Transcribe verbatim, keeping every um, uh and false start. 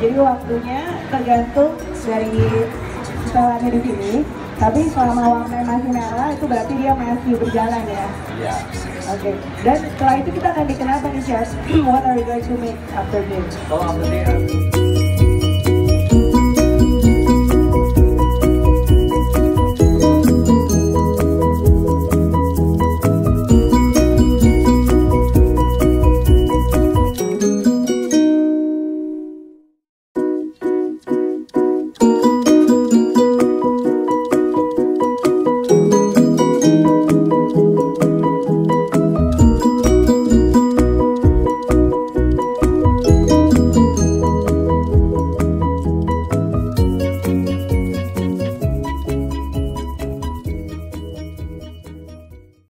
jadi waktunya tergantung dari setelannya di sini. Tapi selama warnanya masih merah itu berarti dia masih berjalan ya? Iya. Oke, okay. Dan setelah itu kita akan dikenalkan nih, Chef. What are you going to make after this? Oh, after this.